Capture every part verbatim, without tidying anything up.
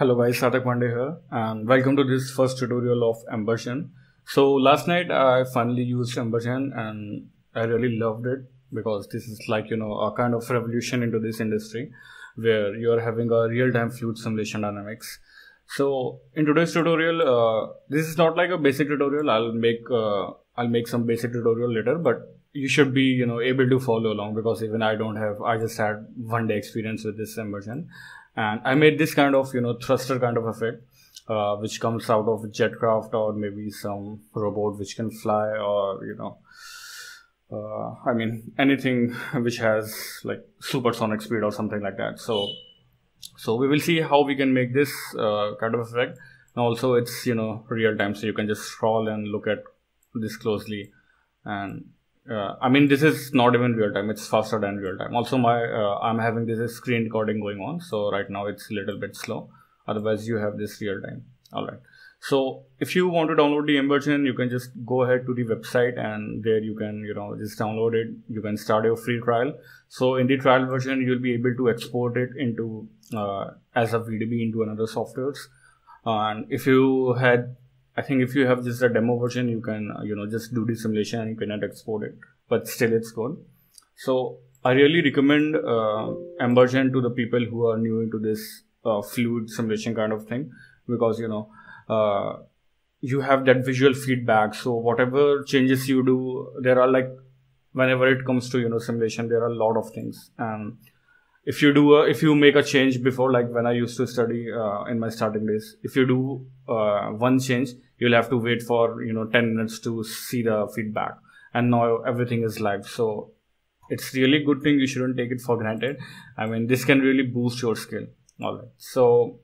Hello guys, Satak Pandey here and welcome to this first tutorial of EmberGen. So last night I finally used EmberGen and I really loved it because this is like, you know, a kind of revolution into this industry where you are having a real-time fluid simulation dynamics. So in today's tutorial, uh, this is not like a basic tutorial. I'll make uh, I'll make some basic tutorial later, but you should be, you know, able to follow along because even I don't have, I just had one day experience with this EmberGen. And I made this kind of, you know, thruster kind of effect, uh, which comes out of jetcraft or maybe some robot which can fly, or, you know, uh, I mean, anything which has like supersonic speed or something like that. So, so we will see how we can make this uh, kind of effect. And also it's, you know, real time. So you can just scroll and look at this closely. And uh, I mean, this is not even real time, it's faster than real time. Also my uh, I'm having this screen recording going on, so right now it's a little bit slow, otherwise you have this real time. All right, so if you want to download the EmberGen, you can just go ahead to the website and there you can, you know, just download it. You can start your free trial. So in the trial version you'll be able to export it into uh, as a V D B into another softwares, and if you had I think if you have just a demo version, you can, you know, just do the simulation and you cannot export it, but still it's good. So I really recommend uh, EmberGen to the people who are new into this uh, fluid simulation kind of thing, because, you know, uh, you have that visual feedback. So whatever changes you do, there are like, whenever it comes to, you know, simulation, there are a lot of things. And if you do, a, if you make a change before, like when I used to study uh, in my starting days, if you do uh, one change, you'll have to wait for, you know, ten minutes to see the feedback. And now everything is live. So it's really good thing. You shouldn't take it for granted. I mean, this can really boost your skill. All right. So,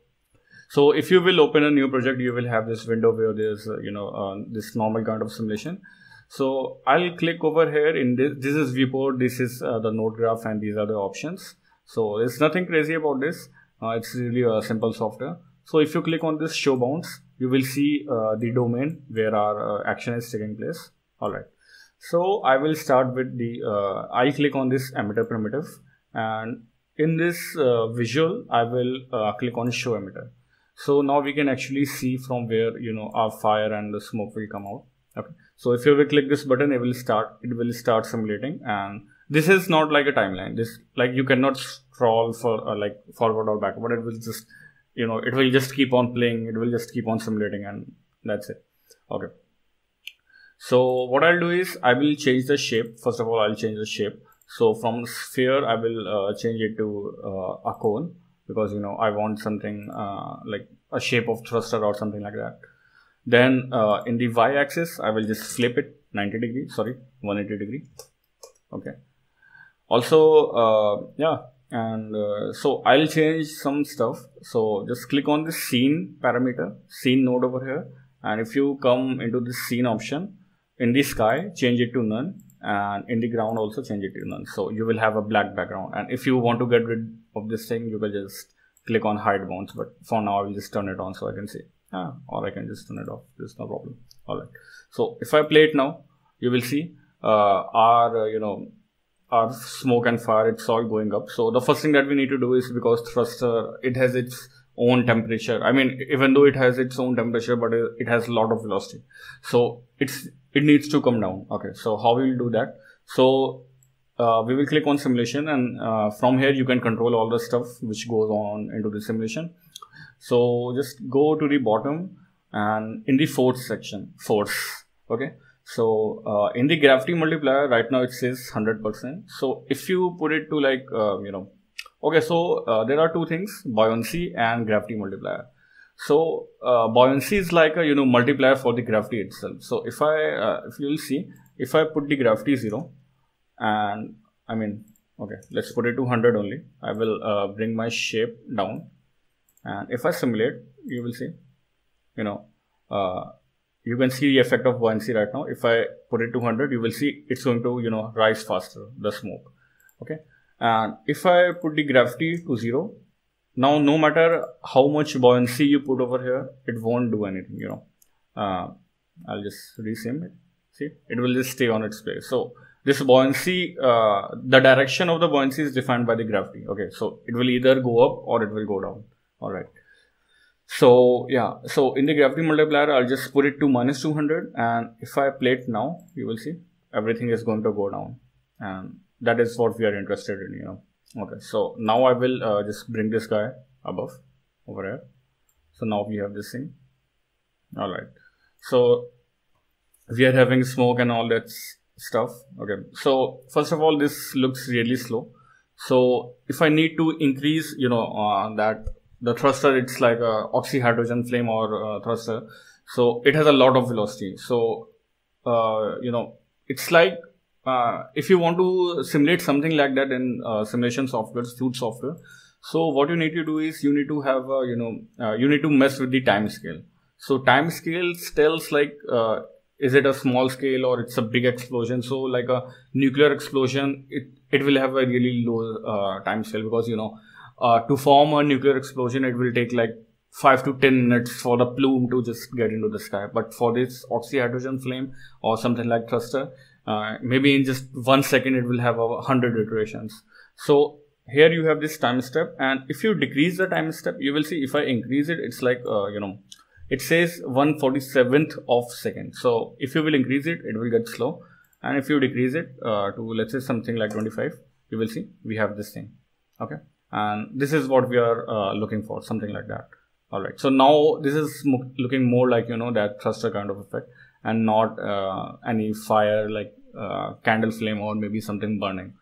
so if you will open a new project, you will have this window where there's, uh, you know, uh, this normal kind of simulation. So I'll click over here in this, this is viewport. This is uh, the node graph and these are the options. So there's nothing crazy about this. Uh, it's really a simple software. So if you click on this show bounds, you will see uh, the domain where our uh, action is taking place. All right. So I will start with the, uh, I click on this emitter primitive, and in this uh, visual, I will uh, click on show emitter. So now we can actually see from where, you know, our fire and the smoke will come out. Okay. So if you will click this button, it will start, it will start simulating. And this is not like a timeline. This, like, you cannot scroll for uh, like forward or backward. It will just, you know, it will just keep on playing. It will just keep on simulating, and that's it. Okay. So what I'll do is I will change the shape. First of all, I'll change the shape. So from sphere, I will uh, change it to uh, a cone, because, you know, I want something uh, like a shape of thruster or something like that. Then uh, in the Y axis, I will just flip it ninety degrees, sorry, one hundred eighty degrees. Okay. Also, uh, yeah, and uh, so I'll change some stuff. So just click on the scene parameter, scene node over here. And if you come into the scene option, in the sky, change it to none. And in the ground also change it to none. So you will have a black background. And if you want to get rid of this thing, you will just click on hide bounds. But for now, I will just turn it on so I can see. Ah, or I can just turn it off. There's no problem. All right. So if I play it now, you will see uh, our, uh, you know, our smoke and fire, it's all going up. So the first thing that we need to do is, because thruster, it has its own temperature. I mean, even though it has its own temperature, but it has a lot of velocity. So it's, it needs to come down. Okay. So how we will do that? So, uh, we will click on simulation, and, uh, from here you can control all the stuff which goes on into the simulation. So just go to the bottom and in the force section, force. Okay. So uh, in the gravity multiplier right now it says one hundred percent. So if you put it to like, uh, you know, okay, so uh, there are two things, buoyancy and gravity multiplier. So uh, buoyancy is like a, you know, multiplier for the gravity itself. So if I, uh, if you'll see, if I put the gravity zero, and I mean, okay, let's put it to one hundred only. I will uh, bring my shape down. And if I simulate, you will see, you know, uh, you can see the effect of buoyancy right now. If I put it to one hundred, you will see it's going to, you know, rise faster, the smoke. Okay. And if I put the gravity to zero, now no matter how much buoyancy you put over here, it won't do anything, you know. Uh, I'll just resim it. See, it will just stay on its place. So this buoyancy, uh, the direction of the buoyancy is defined by the gravity. Okay. So it will either go up or it will go down. All right. So yeah, so in the gravity multiplier, I'll just put it to minus two hundred, and if I play it now, you will see everything is going to go down, and that is what we are interested in, you know. Okay, so now I will uh, just bring this guy above over here. So now we have this thing. All right, so we are having smoke and all that stuff. Okay, so first of all, this looks really slow. So if I need to increase, you know, uh, that the thruster, it's like a oxyhydrogen flame or thruster, so it has a lot of velocity. So uh, you know, it's like uh, if you want to simulate something like that in uh, simulation software, suit software, so what you need to do is you need to have a, you know, uh, you need to mess with the time scale. So time scale tells like uh, is it a small scale or it's a big explosion. So like a nuclear explosion, it it will have a really low uh, time scale, because you know, Uh, to form a nuclear explosion, it will take like five to ten minutes for the plume to just get into the sky. But for this oxyhydrogen flame or something like thruster, uh, maybe in just one second, it will have a hundred iterations. So here you have this time step, and if you decrease the time step, you will see if I increase it, it's like, uh, you know, it says one forty-seventh of second. So if you will increase it, it will get slow. And if you decrease it uh, to, let's say, something like twenty-five, you will see we have this thing. Okay. And this is what we are uh, looking for, something like that. All right, so now this is mo looking more like, you know, that thruster kind of effect, and not uh, any fire like uh, candle flame or maybe something burning,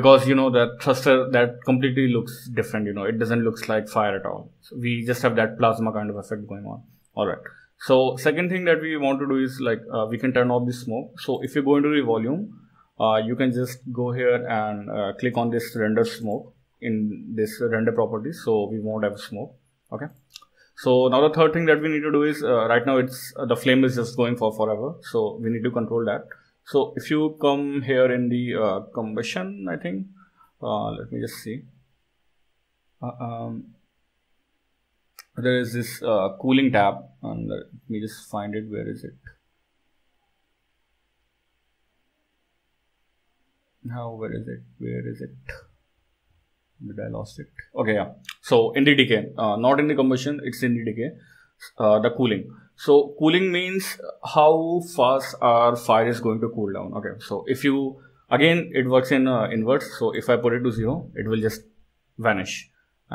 because you know that thruster, that completely looks different, you know, it doesn't look like fire at all. So we just have that plasma kind of effect going on. All right, so second thing that we want to do is like uh, we can turn off the smoke. So if you go into the volume, uh, you can just go here and uh, click on this render smoke in this render property, so we won't have smoke. Okay, so now the third thing that we need to do is uh, right now it's uh, the flame is just going for forever, so we need to control that. So if you come here in the uh, combustion, I think uh, let me just see, uh, um, there is this uh, cooling tab, and let me just find it. Where is it? Now where is it? Where is it? Did I lost it? Okay, yeah. So in the decay, uh, not in the combustion, it's in the decay, uh, the cooling. So cooling means how fast our fire is going to cool down. Okay, so if you, again, it works in uh, inverse. So if I put it to zero, it will just vanish.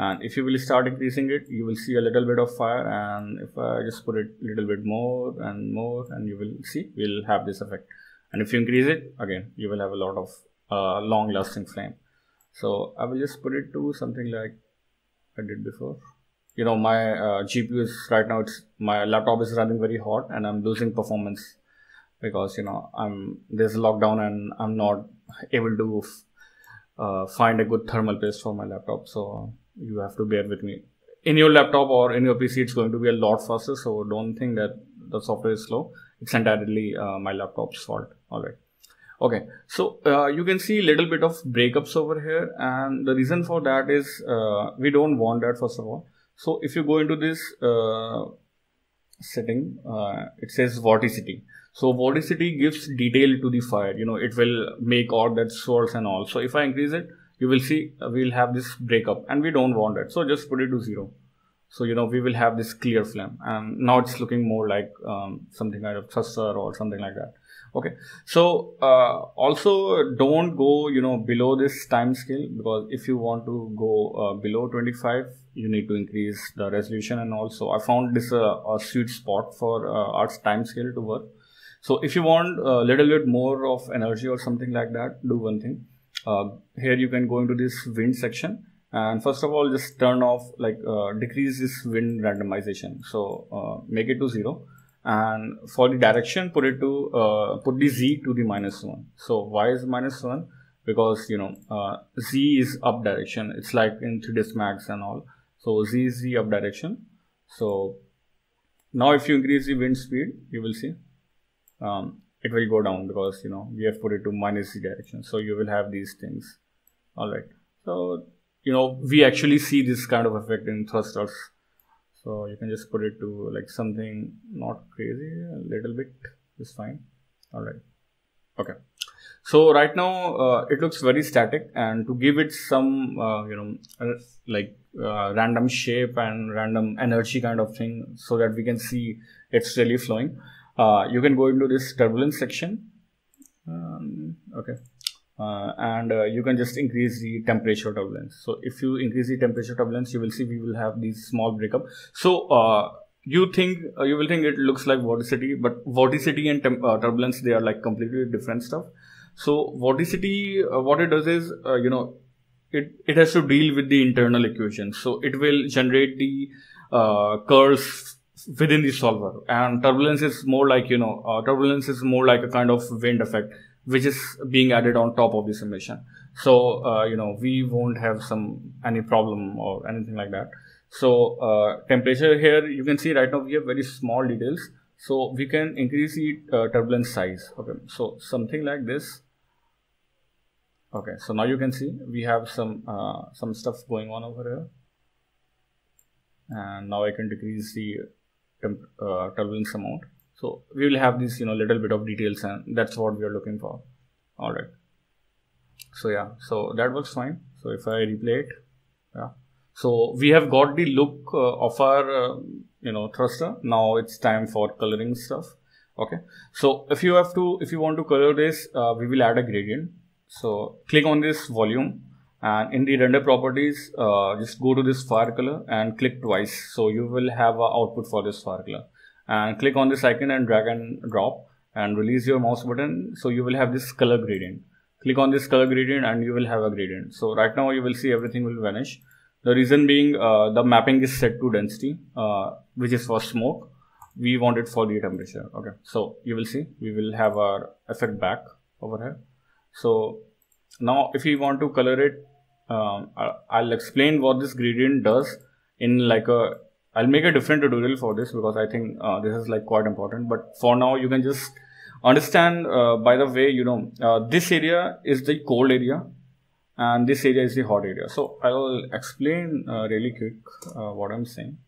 And if you will start increasing it, you will see a little bit of fire. And if I just put it a little bit more and more, and you will see, we'll have this effect. And if you increase it, again, you will have a lot of uh, long lasting flame. So I will just put it to something like I did before. You know, my uh, G P U is right now, it's my laptop is running very hot, and I'm losing performance because, you know, I'm there's lockdown and I'm not able to uh, find a good thermal paste for my laptop. So you have to bear with me. In your laptop or in your P C, it's going to be a lot faster. So don't think that the software is slow. It's entirely uh, my laptop's fault. All right. Okay, so uh, you can see a little bit of breakups over here, and the reason for that is uh, we don't want that, first of all. So if you go into this uh, setting, uh, it says vorticity. So vorticity gives detail to the fire, you know, it will make all that swirls and all. So if I increase it, you will see uh, we will have this breakup, and we don't want that. So just put it to zero. So, you know, we will have this clear flame, and now it's looking more like um, something kind of thruster or something like that. Okay, so uh, also don't go, you know, below this time scale, because if you want to go uh, below twenty-five, you need to increase the resolution. And also I found this uh, a sweet spot for uh, our time scale to work. So if you want a little bit more of energy or something like that, do one thing. Uh, here you can go into this wind section, and first of all, just turn off like uh, decrease this wind randomization. So uh, make it to zero. And for the direction, put it to uh, put the z to the minus one. So why is minus one? Because, you know, uh, z is up direction, it's like in three D S max and all. So z is the up direction. So now if you increase the wind speed, you will see um, it will go down, because, you know, we have put it to minus z direction. So you will have these things. All right, so, you know, we actually see this kind of effect in thrusters. So you can just put it to like something not crazy, a little bit is fine. All right. Okay. So right now uh, it looks very static, and to give it some uh, you know like uh, random shape and random energy kind of thing so that we can see it's really flowing, uh, you can go into this turbulence section, um, okay, uh, and uh, you can just increase the temperature turbulence. So if you increase the temperature turbulence, you will see we will have these small breakup. So uh, you think uh, you will think it looks like vorticity, but vorticity and uh, turbulence, they are like completely different stuff. So vorticity, uh, what it does is, uh, you know, it, it has to deal with the internal equations. So it will generate the uh, curves within the solver. And turbulence is more like, you know, uh, turbulence is more like a kind of wind effect, which is being added on top of the simulation. So, uh, you know, we won't have some, any problem or anything like that. So uh, temperature here, you can see right now we have very small details. So we can increase the uh, turbulence size. Okay, so something like this. Okay, so now you can see we have some uh, some stuff going on over here, and now I can decrease the uh, turbulence amount. So we will have this, you know, little bit of details, and that's what we are looking for. All right. So yeah, so that works fine. So if I replay it, yeah. So we have got the look uh, of our. Uh, you know, thruster. Now it's time for coloring stuff. Okay, so if you have to, if you want to color this, uh, we will add a gradient. So click on this volume, and in the render properties, uh, just go to this fire color and click twice. So you will have an output for this fire color, and click on this icon and drag and drop and release your mouse button. So you will have this color gradient. Click on this color gradient and you will have a gradient. So right now you will see everything will vanish. The reason being, uh, the mapping is set to density, uh, which is for smoke. We want it for the temperature. Okay, so you will see we will have our effect back over here. So now if you want to color it, um, I'll explain what this gradient does in like a, I'll make a different tutorial for this, because I think uh, this is like quite important. But for now, you can just understand, uh, by the way, you know, uh, this area is the cold area, and this area is the hot area. So I will explain uh, really quick uh, what I'm saying.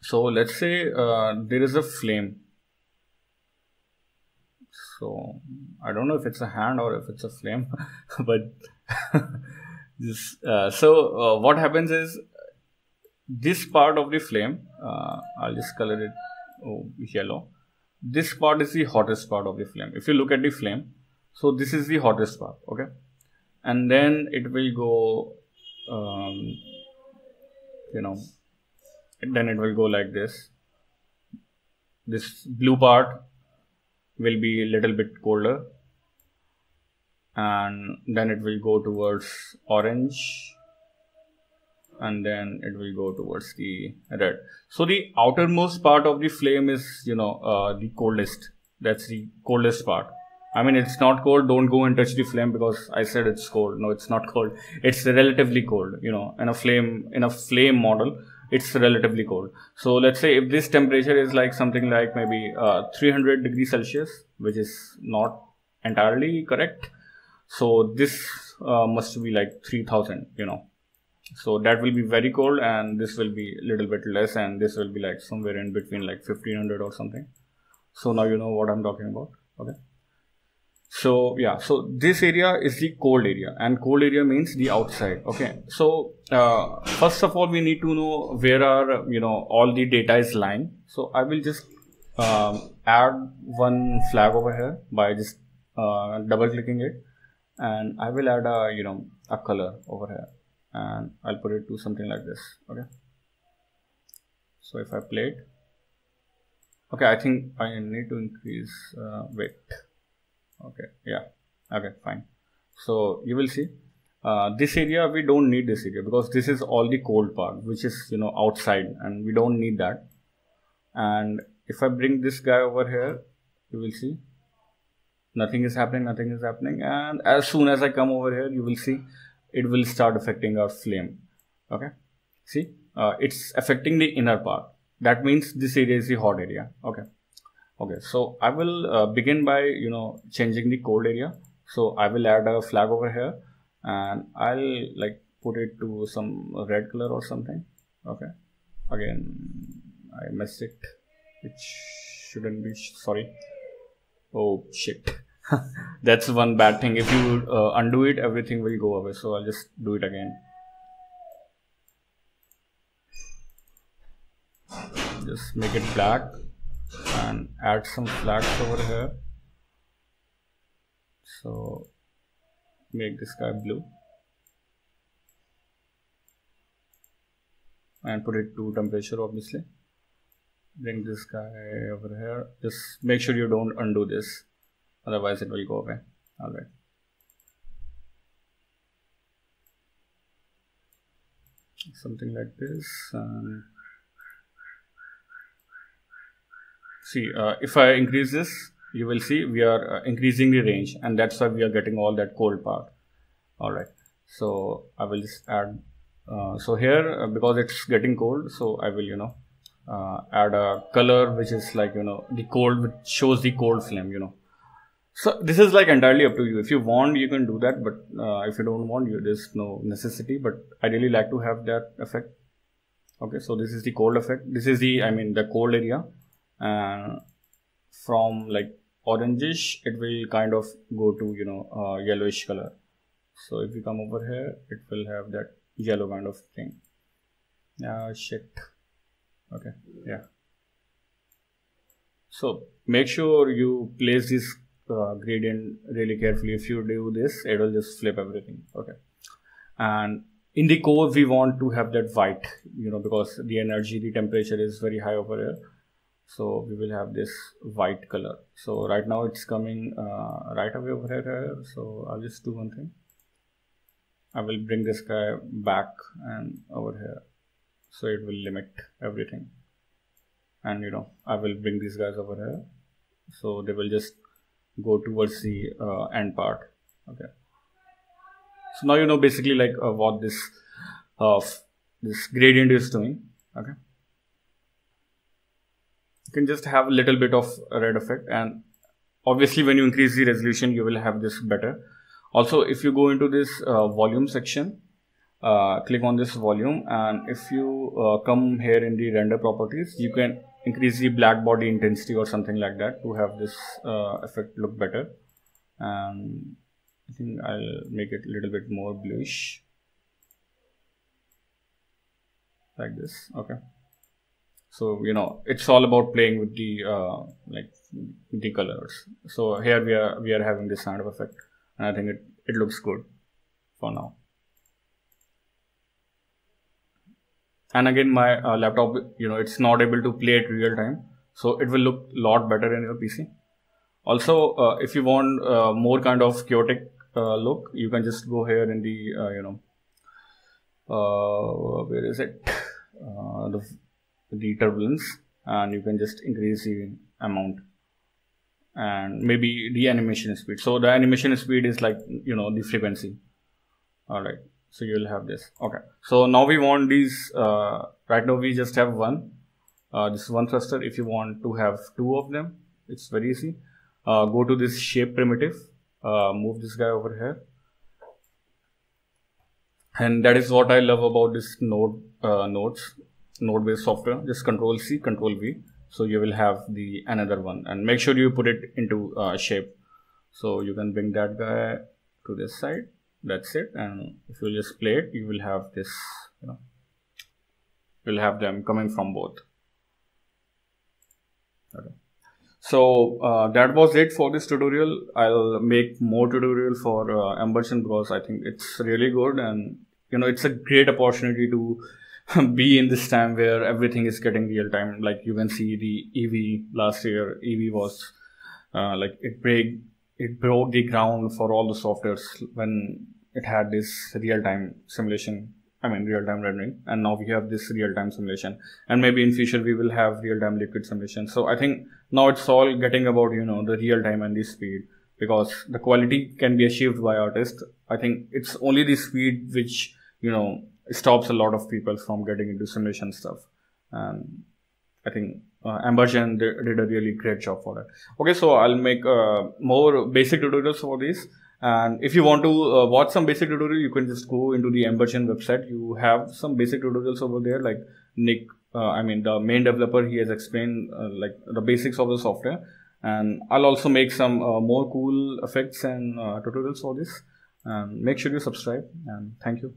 So let's say uh, there is a flame. So I don't know if it's a hand or if it's a flame, but this, uh, so uh, what happens is this part of the flame, uh, I'll just color it oh, yellow. This part is the hottest part of the flame. If you look at the flame, so this is the hottest part. Okay. And then it will go, um, you know, then it will go like this. This blue part will be a little bit colder, and then it will go towards orange, and then it will go towards the red. So the outermost part of the flame is, you know, uh, the coldest. That's the coldest part. I mean, it's not cold, don't go and touch the flame because I said it's cold. No, it's not cold. It's relatively cold, you know, in a flame, in a flame model, it's relatively cold. So let's say if this temperature is like something like maybe uh, three hundred degrees Celsius, which is not entirely correct. So this uh, must be like three thousand, you know, so that will be very cold, and this will be a little bit less, and this will be like somewhere in between like fifteen hundred or something. So now you know what I'm talking about. Okay. So yeah, so this area is the cold area, and cold area means the outside. Okay, so uh, first of all, we need to know where our, you know, all the data is lying. So I will just um, add one flag over here by just uh, double clicking it, and I will add a, you know, a color over here, and I'll put it to something like this. Okay, so if I play it, okay, I think I need to increase uh, weight. Okay, yeah, okay, fine. So you will see uh, this area, we don't need this area because this is all the cold part, which is, you know, outside, and we don't need that. And if I bring this guy over here, you will see nothing is happening, nothing is happening. And as soon as I come over here, you will see it will start affecting our flame. Okay, see, uh, it's affecting the inner part. That means this area is the hot area. Okay. Okay, so I will uh, begin by, you know, changing the cold area. So I will add a flag over here, and I'll like put it to some red color or something. Okay, again, I messed it. It shouldn't be, sorry. Oh shit. That's one bad thing. If you uh, undo it, everything will go away. So I'll just do it again. Just make it black and add some flags over here. So make the sky blue and put it to temperature, obviously. Bring this guy over here. Just make sure you don't undo this, otherwise it will go away. All right. Something like this. Um, see, uh, if I increase this, you will see we are uh, increasing the range, and that's why we are getting all that cold part. All right. So I will just add. Uh, so here, uh, because it's getting cold, so I will, you know, uh, add a color which is like, you know, the cold, which shows the cold flame, you know. So this is like entirely up to you. If you want, you can do that, but uh, if you don't want, you there's no necessity. But I really like to have that effect. Okay, so this is the cold effect. This is the, I mean, the cold area. Uh, from like orangish, it will kind of go to, you know, uh, yellowish color. So if you come over here, it will have that yellow kind of thing. Ah, shit. Okay, yeah. So make sure you place this uh, gradient really carefully. If you do this, it will just flip everything. Okay. And in the core, we want to have that white, you know, because the energy, the temperature is very high over here. So we will have this white color. So right now it's coming uh, right away over here. So I'll just do one thing. I will bring this guy back and over here, so it will limit everything. And you know, I will bring these guys over here, so they will just go towards the uh, end part. Okay. So now you know basically like uh, what this uh, this gradient is doing. Okay. You can just have a little bit of red effect, and obviously when you increase the resolution, you will have this better. Also, if you go into this uh, volume section, uh, click on this volume, and if you uh, come here in the render properties, you can increase the black body intensity or something like that to have this uh, effect look better. And I think I'll make it a little bit more bluish, like this. Okay. So you know, it's all about playing with the uh, like the colors. So here we are we are having this kind of effect. And I think it, it looks good for now. And again, my uh, laptop, you know, it's not able to play it real time. So it will look a lot better in your P C. Also, uh, if you want uh, more kind of chaotic uh, look, you can just go here in the, uh, you know, uh, where is it? Uh, the, the turbulence, and you can just increase the amount. And maybe the animation speed. So the animation speed is like, you know, the frequency. All right. So you'll have this. Okay. So now we want these. Uh, right now we just have one. Uh, this is one thruster. If you want to have two of them, it's very easy. Uh, go to this shape primitive. Uh, move this guy over here. And that is what I love about this node uh, nodes node-based software. Just Control C, Control V. So you will have the another one, and make sure you put it into uh, shape. So you can bring that guy to this side. That's it. And if you just play it, you will have this, you know, you'll have them coming from both. Okay. So uh, that was it for this tutorial. I'll make more tutorial for uh, EmberGen, because I think it's really good. And you know, it's a great opportunity to be in this time where everything is getting real time. Like you can see the E V last year, E V was uh, like it break it broke the ground for all the softwares when it had this real time simulation, I mean real time rendering, and now we have this real time simulation, and maybe in future we will have real time liquid simulation. So I think now it's all getting about, you know, the real time and the speed, because the quality can be achieved by artists. I think it's only the speed which, you know, it stops a lot of people from getting into simulation stuff. And I think uh, EmberGen did, did a really great job for that. Okay, so I'll make uh, more basic tutorials for this. And if you want to uh, watch some basic tutorial, you can just go into the EmberGen website. You have some basic tutorials over there. Like Nick, uh, I mean the main developer, he has explained uh, like the basics of the software. And I'll also make some uh, more cool effects and uh, tutorials for this. Um, make sure you subscribe, and thank you.